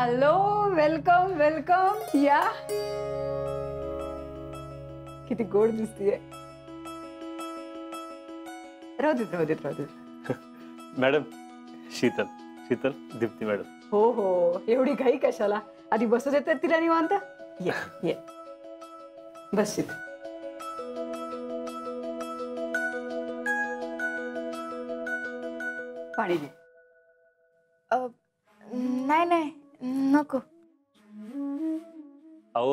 Hello, welcome welcome. या किती गोड दिसतीये। राहू देत मॅडम, शीतल दीप्ती मॅडम। हो एवढी घाई कशाला, आधी बसू देत तिला निवांत। ये बस शीतल। पाणी दे। नाही नको। अहो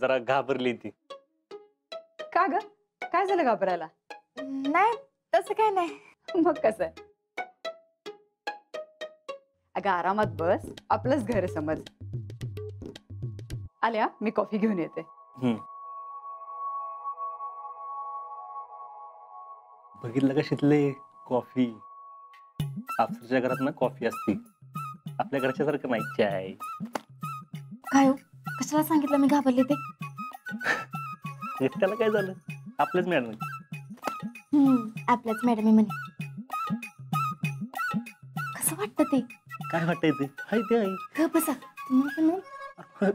जरा घाबरली ती। का ग, काय झालं घाबरायला? नाही तसं काय नाही। मग कसं? अगं आरामात बस, आपलंच घर समज। आल्या, मी कॉफी घेऊन येते। बघितलं का शीतले, कॉफी आपसाच्या घरात ना कॉफी असती, आपल्या घरच्या सारखं नाही चाय। काय कशाला सांगितलं मी घाबरले ते? त्याला काय झालं, आपल्याच मॅडम। आपल्याच मॅडम म्हणे। कसं वाटतं ते? काय वाटतंय ते? हाय ते आहे बसा तुम्हाला।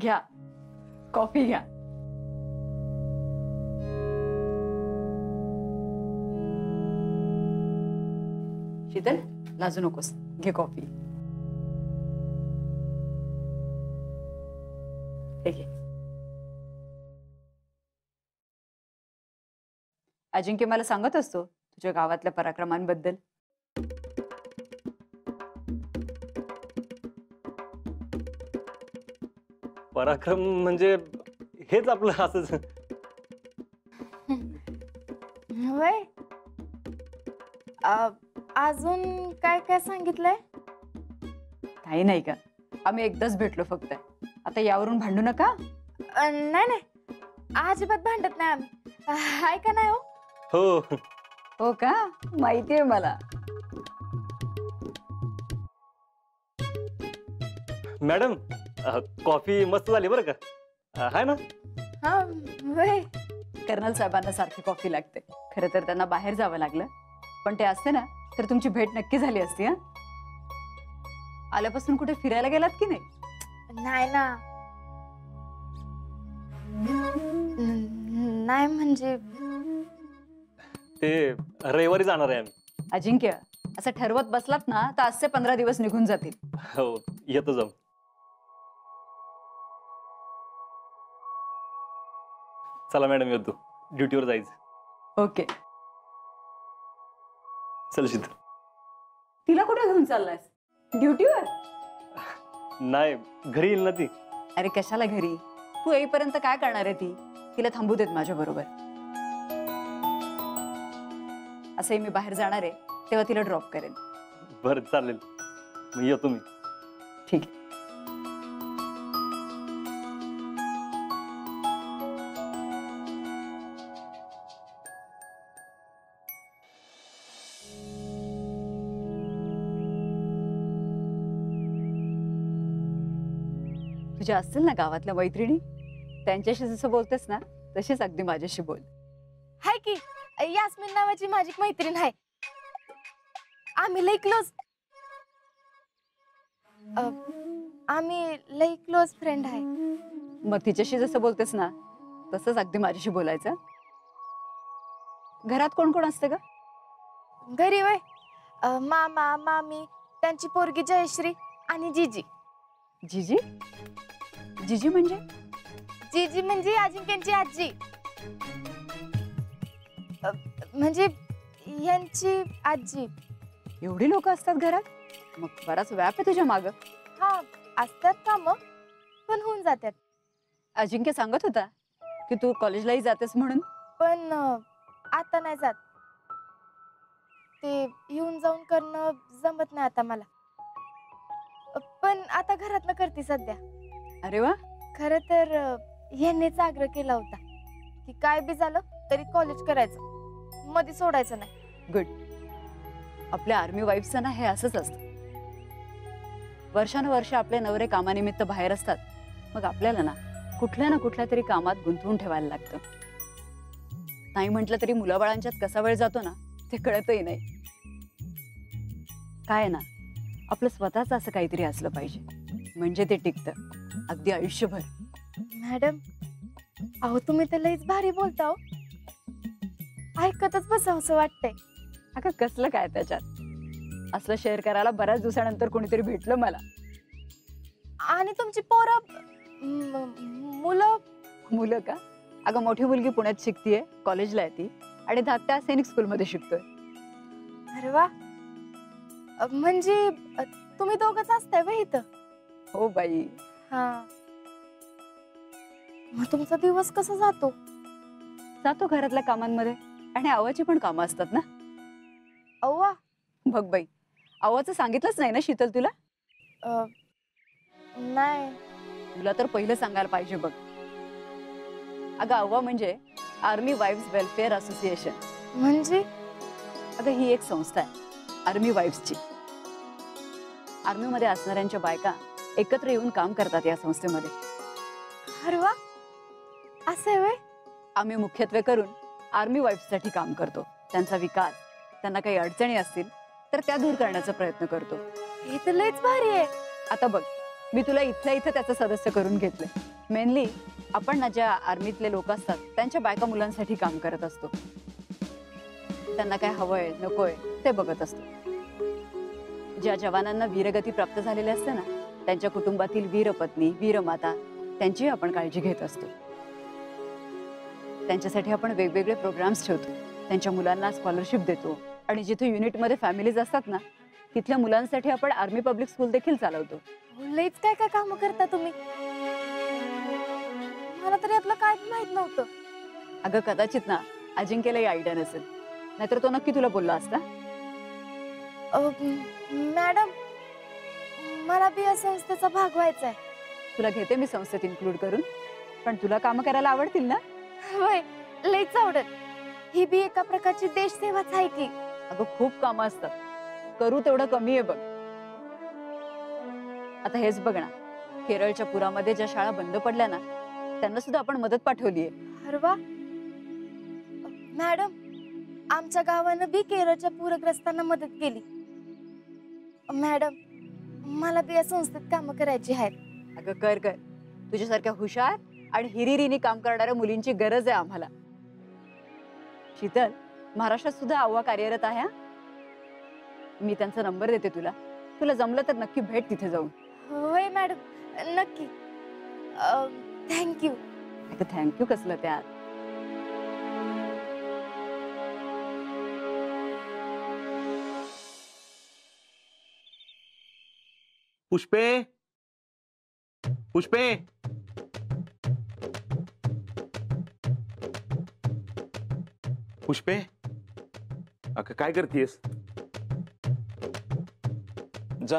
घ्या कॉफी घ्या। शीतल लाजू नकोस, घे कॉफी। अजिंक्य मला सांगत असतो तुझ्या गावातल्या पराक्रमांबद्दल। पराक्रम म्हणजे हेच आपलं असंच होय। अजून काय काय सांगितलंय? काही नाही का, आम्ही एकदाच भेटलो फक्त। आता यावरून भांडू नका। नाही अजिबात भांडत नाही आम्ही, हाय का नाही? हो हो का, माहितीये मला। मॅडम कॉफी मस्त झाली बरं का, हाय ना? हा वय, कर्नल साहेबांना सारखी कॉफी लागते। खरं तर त्यांना बाहेर जावं लागलं, पण ते असते ना तर तुमची भेट नक्की झाली असती। हा, आल्यापासून कुठे फिरायला गेलात की नाही? नाही ना, नाही म्हणजे ते रविवारी जाणार आहे आम्ही। अजिंक्य असं ठरवत बसलात ना तर आज 15 दिवस निघून जातील। हो येतो जाऊ। चला मॅडम येतो, ड्युटीवर जायचं। ओके चल शीतल। तिला कुठे घेऊन चाललायस? ड्युटीवर? नाही घरी येईल ना ती। अरे कशाला घरी, तू येईपर्यंत काय करणार आहे ती? तिला थांबू देत माझ्या बरोबर। असंही मी बाहेर जाणार आहे तेव्हा तिला ड्रॉप करेन। बरं चालेल, मग येतो मी। ठीक आहे। तुझ्या असतील ना गावातल्या मैत्रिणी, त्यांच्याशी जसं बोलतेस ना तशीच अगदी माझ्याशी बोल। हाय की, यास्मिन नावाची माझी मैत्रीण आहे, आम्ही लई क्लोज। आम्ही लई क्लोज फ्रेंड आहे। मग तिच्याशी जसं बोलतेस ना तसंच अगदी माझ्याशी बोलायचं। घरात कोण कोण असतं ग? घरी वय, मामा मामी, त्यांची पोरगी जयश्री आणि जीजी। जीजी? जीजी म्हणजे? जीजी म्हणजे अजिंक्यांची आजी। म्हणजे यांची आजी। एवढी लोक असतात घरात? मग बराच व्याप आहे तुझ्या माग। हा असतात काम, पण होऊन जातात। अजिंक्य सांगत होता की तू कॉलेजलाही जातेस म्हणून, पण आता नाही जात। ते येऊन जाऊन करणं जमत नाही आता मला, पण आता घरात न करते सध्या। अरे वा, खर तर यांनीच आग्रह केला होता की काय बी झालं तरी कॉलेज करायचं, मध्ये सोडायचं नाही। गुड, आपल्या आर्मी वाईफचं ना हे असंच असतं। वर्षानुवर्ष आपले नवरे कामानिमित्त बाहेर असतात, मग आपल्याला ना कुठल्या ना कुठल्या तरी कामात गुंतवून ठेवायला लागतं। नाही म्हटलं तरी मुलाबाळांच्यात कसा वेळ जातो ना ते कळतही नाही। काय ना आपलं स्वतःच असं काहीतरी असलं पाहिजे म्हणजे ते टिकतं अगदी आयुष्यभर। मॅडम अहो तुम्ही तर लईच भारी बोलता ऐकतच बसावंसं वाटतंय। अगं कसलं काय त्याच्यात असलं शेअर करायला बऱ्याच दिवसानंतर कोणीतरी भेटलं मला। आणि तुमची पोरं मुलं मुलं का अगं मोठी मुलगी पुण्यात शिकतीये कॉलेजला आहे ती आणि धाकटा सैनिक स्कूल मध्ये शिकतोय। अरे वा म्हणजे तुम्ही दोघच असताय बाई इथं? हो बाई। हा मग तुमचा दिवस कसा जातो? जातो घरातल्या कामांमध्ये आणि आवाची पण कामं असतात ना। अव्वा बघ बाई आवाचं सांगितलंच नाही ना शीतल तुला? नाही। तुला तर पहिलं सांगायला पाहिजे बघ। अगं अव्वा म्हणजे आर्मी वाईफ्स वेलफेअर असोसिएशन। म्हणजे अगं ही एक संस्था आहे आर्मी वाईफ्सची। आर्मी मध्ये असणाऱ्यांच्या बायका एकत्र येऊन काम करतात या संस्थेमध्ये। अरे वा असे वे। आम्ही मुख्यत्वे करून आर्मी वाईफ्ससाठी काम करतो। त्यांचा विकास त्यांना काही अडचणी असतील तर त्या दूर करण्याचा प्रयत्न करतो। हे तर लयच भारी आहे। आता बघ मी तुला इथल्या इथं त्याचं सदस्य करून घेतले। मेनली आपण ना ज्या आर्मीतले लोक असतात त्यांच्या बायका मुलांसाठी काम करत असतो। त्यांना काय हवंय नकोय ते बघत असतो। ज्या जवानांना वीरगती प्राप्त झालेली असते ना त्यांच्या कुटुंबातील वीरपत्नी वीरमाता त्यांची आपण काळजी घेत असतो। त्यांच्यासाठी आपण वेगवेगळे प्रोग्राम्स ठेवतो। त्यांच्या मुलांना स्कॉलरशिप देतो आणि जिथे युनिटमध्ये फॅमिलीज असतात ना तिथल्या मुलांसाठी आपण आर्मी पब्लिक स्कूल देखील चालवतो। लईच काय काय काम करता तुम्ही? मला तरी आपलं काय माहित नव्हतं। अगं कदाचित ना अजिंक्यला आयडिया नसेल नाहीतर तो नक्की तुला बोलला असता। मॅडम मला बी या संस्थेचा भाग व्हायचा आहे। तुला घेते मी संस्थेत इन्क्लूड करून। पण तुला काम करायला आवडतील ना? होय लईच आवडत। ही बी एका प्रकारची देशसेवाच आहे की। अगं खूप काम असतात करू तेवढं कमी आहे बघ। आता हेच बघ ना केरळच्या पुरामध्ये ज्या शाळा बंद पडल्या ना त्यांना सुद्धा आपण मदत पाठवलीये। अरे वा मॅडम आमच्या गावानं बी केरळच्या पूरग्रस्तांना मदत केली। मॅडम मला बी या संस्थेत काम करायची आहेत। अगं कर कर तुझ्यासारख्या हुशार आणि हिरिरीने काम करणाऱ्या मुलींची गरज आहे आम्हाला। शीतल महाराष्ट्रात सुद्धा आव्हा कार्यरत आहे। मी त्यांचा नंबर देते तुला। तुला जमलं तर नक्की भेट तिथे जाऊन। होय मॅडम नक्की। थँक्यू। अगं थँक्यू कसलं त्यात। पुष्पे पुष्पे पुष्पे अगं काय करतेस? जा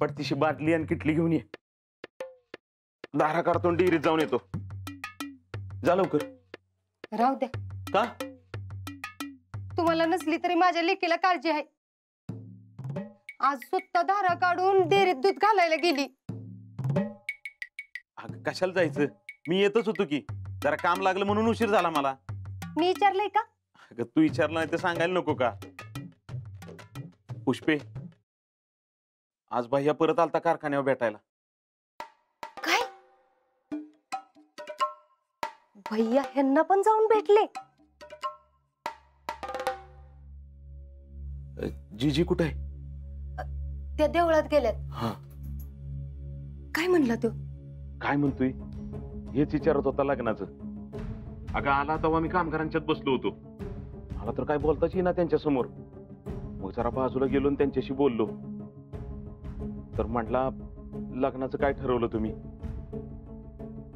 पटतीशी बाटली आणि किटली घेऊन ये। दारा काढतोंडी इरीत जाऊन येतो। जा लवकर। राहू द्या। का? तुम्हाला नसली तरी माझ्या लेकीला काळजी आहे। आज सुद्धा दारा काढून डेरीत दूध घालायला गेली। अगं कशाला जायचं मी येतच होतो की। जरा काम लागलं म्हणून उशीर झाला मला। मी विचारलंय का? अगं तू विचारलं नाही तर सांगायला नको का? पुष्पे आज भैया परत आलता कारखान्यावर भेटायला। काय भैया ह्यांना पण जाऊन भेटले? जीजी कुठे आहे? त्या देवळात गेल्यात। काय म्हणला तो? काय म्हणतोय हेच विचारत होता लग्नाचं। अगं आला तेव्हा मी कामगारांच्यात बसलो होतो। मला तर काय बोलताच येईना त्यांच्या समोर। मग जरा बाजूला गेलो त्यांच्याशी बोललो तर म्हटला लग्नाचं काय ठरवलं तुम्ही?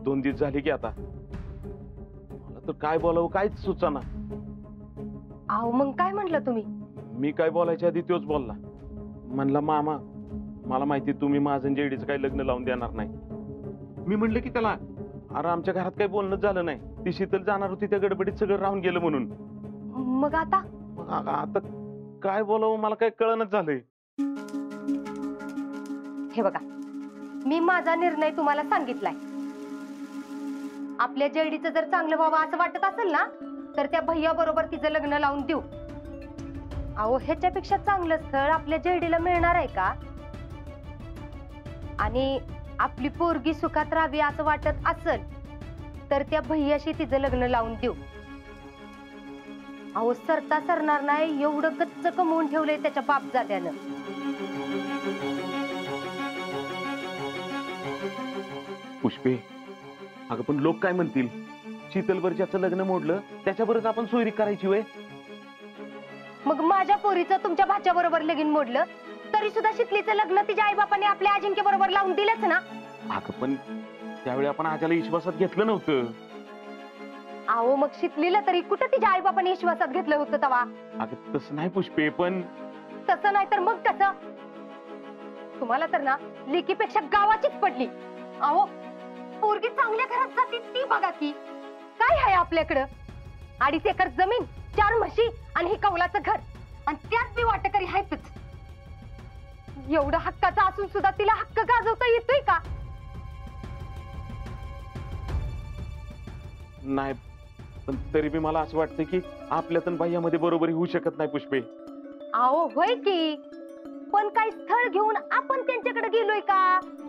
2 दिवस झाले की आता मला तर काय बोलावं काहीच सुचना। आहो मग काय म्हटलं तुम्ही? मी काय बोलायच्या आधी तोच बोलला। म्हणला मामा मला माहिती तुम्ही माझं जेडीचं काही लग्न लावून देणार नाही। मी म्हटलं की त्याला अरे आमच्या घरात काही बोलणंच झालं नाही। ती शीतल जाणार होती त्या गडबडीत सगळं राहून गेलं म्हणून। मग आता आता काय बोलावं मला काय कळणच झालंय। हे बघा मी माझा निर्णय तुम्हाला सांगितलाय। आपल्या जडीचं जर चांगलं व्हावं असं वाटत असेल ना तर त्या भैया बरोबर तिचं लग्न लावून देऊ। अहो ह्याच्यापेक्षा चांगलं स्थळ आपल्या जेडीला मिळणार आहे का? आणि आपली पोरगी सुखात राहावी असं वाटत असेल तर त्या भैयाशी तिचं लग्न लावून देऊ. अहो सरता सरणार नाही एवढं गच्च कमवून ठेवलंय त्याच्या बापजात्यानं. पुष्पे, अगं पण लोक काय म्हणतील? शीतलवरच्याचं लग्न मोडलं त्याच्याबरोबर आपण सोयरी करायची होय. मग माझ्या पोरीचं तुमच्या भाच्या बरोबर लगीन मोडलं तरी सुद्धा शितलीचं लग्न तिच्या आई बापाने आपल्या अजिंक्य बरोबर लावून दिलंच ना. अगं पण त्यावेळी आपण आजाला विश्वासात घेतलं नव्हतं. अहो मग शितलीला तरी कुठं तिच्या आई बापाने विश्वासात घेतलं होतं तवा? अगं तसं नाही पुष्पे, पण तसं नाही तर मग कसं? तुम्हाला तर ना लेकीपेक्षा गावाचीच पडली. अहो पोरगी चांगल्या घरात जाती ती बघा की. काय आहे आपल्याकडं? 2.5 एकर जमीन, 4 म्हशी आणि हे कौलाचं घर, आणि त्यात बी वाटकरी आहेच. एवढं हक्काचं असून सुद्धा तिला हक्क गाजवता येतोय का? नाही, पण तरी बी मला असं वाटतं की आपल्यातन बाह्यामध्ये बरोबरी होऊ शकत नाही पुष्पे. अहो होय की, पण काही स्थळ घेऊन आपण त्यांच्याकडे गेलोय का?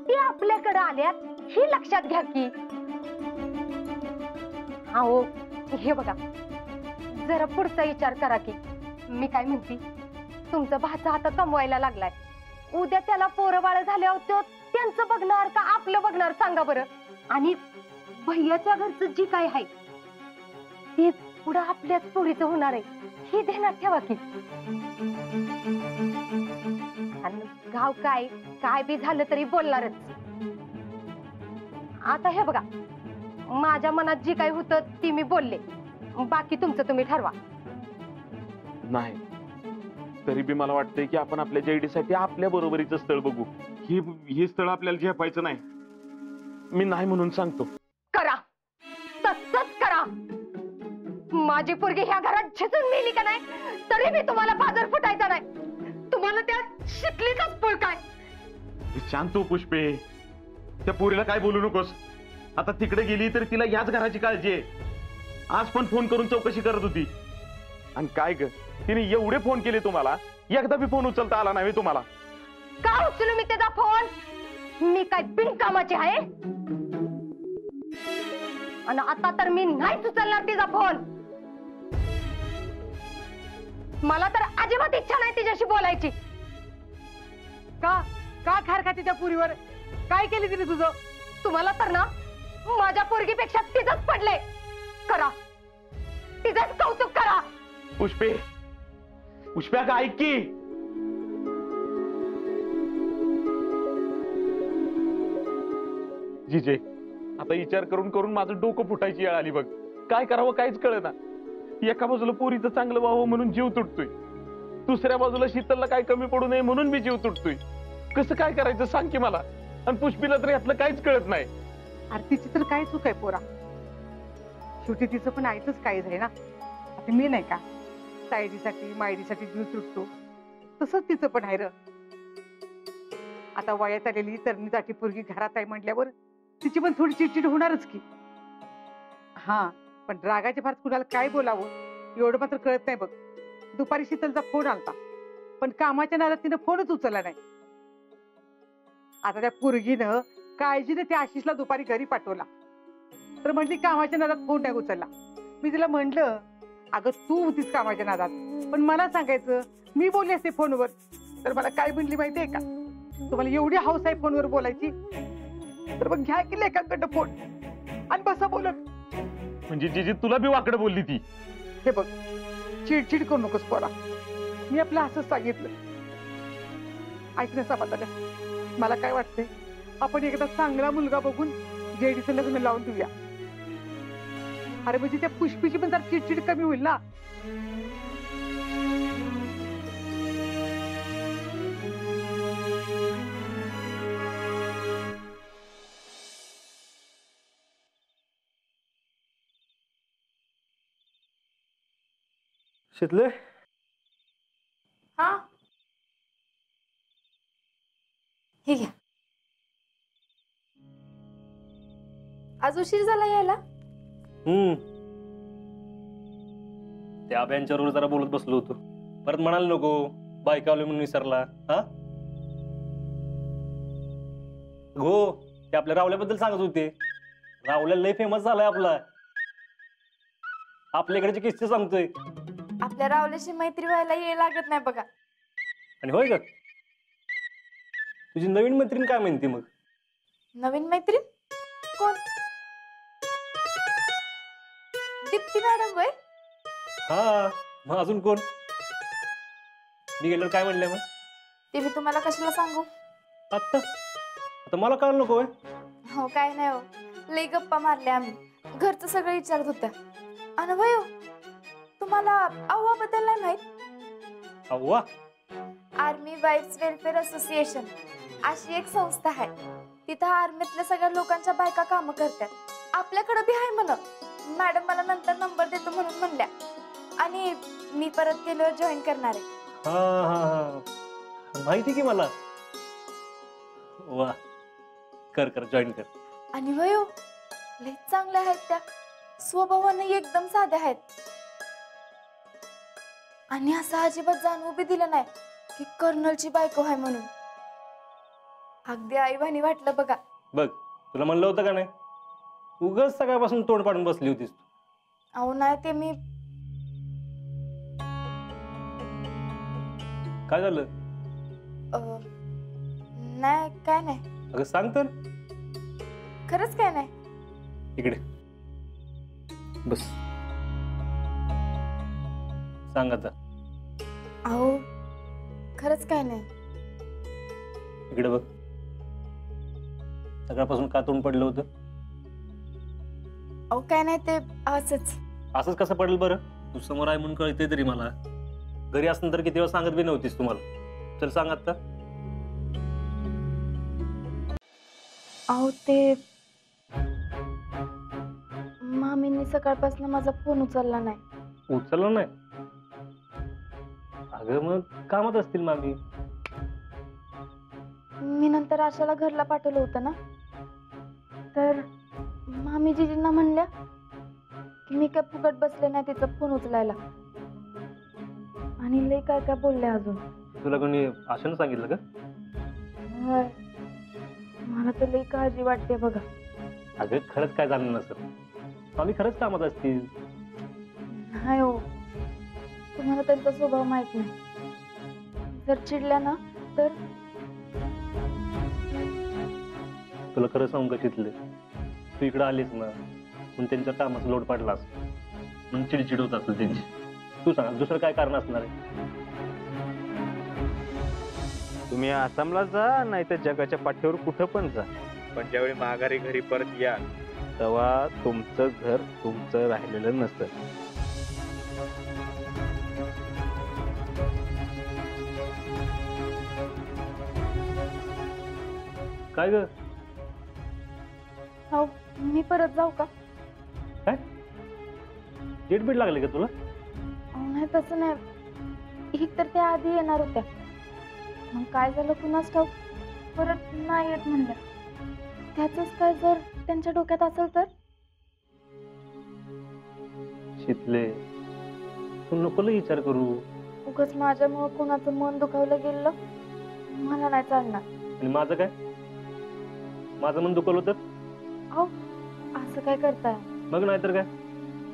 ती आपल्याकडे आल्यात ही लक्षात घ्या की. अहो हे बघा, जरा पुढचा विचार करा की. मी काय म्हणते, तुमचा भाचा आता कमवायला लागलाय, उद्या त्याला पोरबाळ झाल्यावर तो त्यांचं बघणार का आपलं बघणार सांगा बरं? आणि भैयाच्या घरचं जी काय आहे ते पुढं आपल्याच पोरीचं होणार आहे हे ध्यानात ठेवा की. आणि गाव काय काय बी झालं तरी बोलणारच. आता हे बघा, माझ्या मनात जी काय होतं ती मी बोलले, बाकी तुमचं तुम्ही ठरवा. नाही तरी बी मला वाटतंय की आपण आपल्या जेडीसाठी आपल्या बरोबरीचं स्थळ बघू. हे स्थळ आपल्याला झेपायचं नाही. मी नाही म्हणून सांगतो. करा, तसंच करा. माझी पोरगी ह्या घरात झिजून मेली का नाही तरी मी तुम्हाला बाजार फुटायचा नाही. तुम्हाला त्या शिकलीचाच पोळ काय. शांतो पुष्पे, त्या पोरीला काय बोलू नकोस. आता तिकडे गेली तर तिला याच घराची काळजी आहे. आज पण फोन करून चौकशी करत होती. आणि काय ग, तिने एवढे फोन केले तुम्हाला, एकदा बी फोन उचलता आला नाही तुम्हाला? का उचलू मी त्याचा फोन? मी काय बिनकामाची आहे? आणि आता तर मी नाहीच उचलणार तिचा फोन. मला तर अजिबात इच्छा नाही तिच्याशी बोलायची. का का खार खाती त्या पुरीवर? काय केली तिने तुझं? तुम्हाला तर ना माझ्या पोरगीपेक्षा तिथंच पडले. करा, तिथंच कौतुक करा. पुष्पे, पुष्प्या का ऐक की. जीजे, आता विचार करून करून माझं डोकं फुटायची वेळ आली बघ. काय करावं काहीच कळेना. एका बाजूला पोरीचं चांगलं व्हावं म्हणून जीव तुटतोय, दुसऱ्या बाजूला शीतलला काय कमी पडू नये म्हणून मी जीव तुटतोय. कसं काय करायचं सांग की मला. आणि पुष्पीला तर यातलं काहीच कळत नाही. अरे तिची तर काय चूक आहे पोरा? शेवटी तिचं पण आईचंच काहीच आहे ना. आता मी नाही का तायडीसाठी मायडीसाठी जीव तुटतो, तसंच तिचं पण आहे र. आता वयात आलेली तरणीसाठी पोरगी घरात आहे म्हटल्यावर तिची पण थोडी चिडचिड होणारच की. हा, पण रागाच्या फार कुणाला काय बोलावं एवढं मात्र कळत नाही बघ. दुपारी शीतलचा फोन आलता, पण कामाच्या नादात तिनं फोनच उचलला नाही. आता त्या पोरगीनं काळजीने त्या आशिषला दुपारी घरी पाठवला, तर म्हटली कामाच्या नादात फोन नाही उचलला. मी तिला म्हटलं अगं तू होतीस कामाच्या नादात, पण मला सांगायचं, मी बोलले असते फोनवर. तर मला काय म्हणली माहितीये का? तुम्हाला एवढी हौस आहे फोनवर बोलायची तर मग घ्या की लेखांकडनं फोन आणि बसा बोलत. म्हणजे जिजी तुला बी वाकडं बोलली ती? हे बघ, चिडचिड करू नकोस पोरा. मी आपलं असंच सांगितलं. ऐकलं समाधान. मला काय वाटतंय, आपण एकदा चांगला मुलगा बघून जेडीचं लग्न लावून देऊया. अरे म्हणजे त्या पुष्पीची पण जर चिडचिड कमी होईल ना. शीतले, हा हे घ्या. आज उशीर झाला यायला. त्या बेंचवर जरा बोलत बसलो होतो. परत म्हणाल नको बायका म्हणून विसरला. हा हो, ते आपल्या रावल्याबद्दल सांगत होते. रावल्या लय फेमस झालाय आपला, आपल्याकडे किस्से सांगतोय. आपल्या रावल्याशी मैत्री व्हायला ये लागत नाही बघा. आणि होय ग, तुझी नवीन मैत्रीण काय म्हणते मग? नवीन मैत्रीण कोण? दीप्ती मॅडम होय. हा, मग अजून कोण? मी गेलो काय म्हणले मग? ते मी तुम्हाला कशाला सांगू आता. आता मला काय नको होय? हो काय नाही हो, लय गप्पा मारल्या आम्ही. घरचं सगळं विचारत होत्या. आणि भाई तुम्हाला अव्वा बद्दल नाही माहित? अव्वा आर्मी वाईफ्स वेलफेअर असोसिएशन अशी एक संस्था आहे. तिथं आर्मीतल्या सगळ्या लोकांच्या बायका काम करतात. आपल्याकडे बी आहे म्हण. मॅडम मला नंतर नंबर देतो म्हणून म्हणल्या. आणि मी परत गेल्यावर जॉईन करणार आहे. माहिती की मला. वा, कर कर जॉईन कर. आणि वयो लय चांगल्या आहेत त्या. स्वभावाने एकदम साध्या आहेत. आणि असं अजिबात जाणवू बी दिलं नाही की कर्नलची बायको आहे म्हणून. अगदी आईवाणी वाटलं बघा. बघ तुला म्हणलं होतं का नाही, उगाच सकाळपासून तोंड पाडून बसली होतीस तू. अहो नाही, ते मी काय झालं? नाही काय नाही. अगं सांग तर. खरंच काय नाही. इकडे बस, सांग आता. अहो खरंच काय नाही. इकडे बघ, सकाळपासून का तोंड पडलं होतं? अहो काय नाही, ते असंच. असंच कसं पडलं बरं? तू समोर आहे म्हणून कळते तरी मला. घरी असं तर किती वेळा सांगत बी नव्हतीस तुम्हाला. चल सांग आता. अहो ते मामींनी सकाळपासून माझा फोन उचलला नाही. उचलला नाही? अगं मग कामात असतील मामी. मी नंतर आशाला घरला पाठवलं होतं ना, तर मामी जीजींना म्हणल्या की मी काय फुकट बसले नाही तिचा फोन उचलायला. आणि लय काय काय बोलले अजून. तुला कोणी आशाने सांगितलं का? मला तर लय काळजी वाटते बघा. अगं खरंच काय झालं नसेल. आम्ही खरंच कामात असतील. नाही हो, तुम्हाला त्यांचा स्वभाव माहित नाही. जर चिडल्या ना तर. तुला खरं सांगू का चिडले? तू इकडे आलीस ना पण त्यांच्या कामाचा लोड पडला असतो म्हणून चिडचिड होत असेल त्यांची. तू सांग दुसरं काय कारण असणार आहे? तुम्ही आसामला जा नाहीतर जगाच्या पाठीवर कुठं पण जा, पण ज्यावेळी माघारी घरी परत या तेव्हा तुमचं घर तुमचं राहिलेलं नसतं. काय ग? हो मी परत जाऊ का? काय डेट बीट लागले का तुला? तसं नाही, ही तर त्या आधी येणार होत्या. मग काय झालं कुणास ठाऊक, परत नाही येत म्हणलं. त्याच काय जर त्यांच्या डोक्यात असेल तर. शितले तू नको विचार करू. उगाच माझ्यामुळे कुणाचं मन दुखावलं गेलं मला नाही चालणार. आणि माझं काय? माझं मन दुखवलं तर? अहो असं काय करताय मग? नाहीतर काय?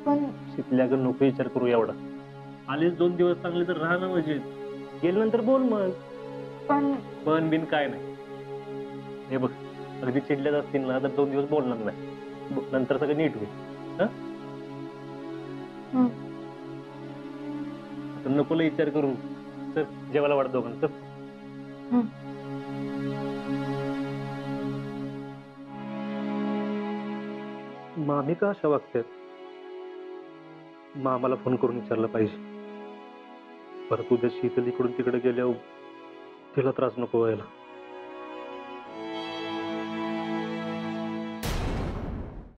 पण शितल्या ग नको विचार करू एवढा. आलेच 2 दिवस चांगले तर राहणं म्हणजे. गेल्यानंतर बोल मग. पण बिन काय नाही. हे बघ अगदी चिडल्याच असतील ना तर 2 दिवस बोलणार नाही, नंतर सगळं नीट होईल. आता नकोला विचार करू. तर जेवायला वाढ दोघांना. तर मामी का अशा वागतात? मामाला फोन करून विचारलं पाहिजे. परत उद्या शीतल इकडून तिकडे गेल्यावर तिला त्रास नको व्हायला.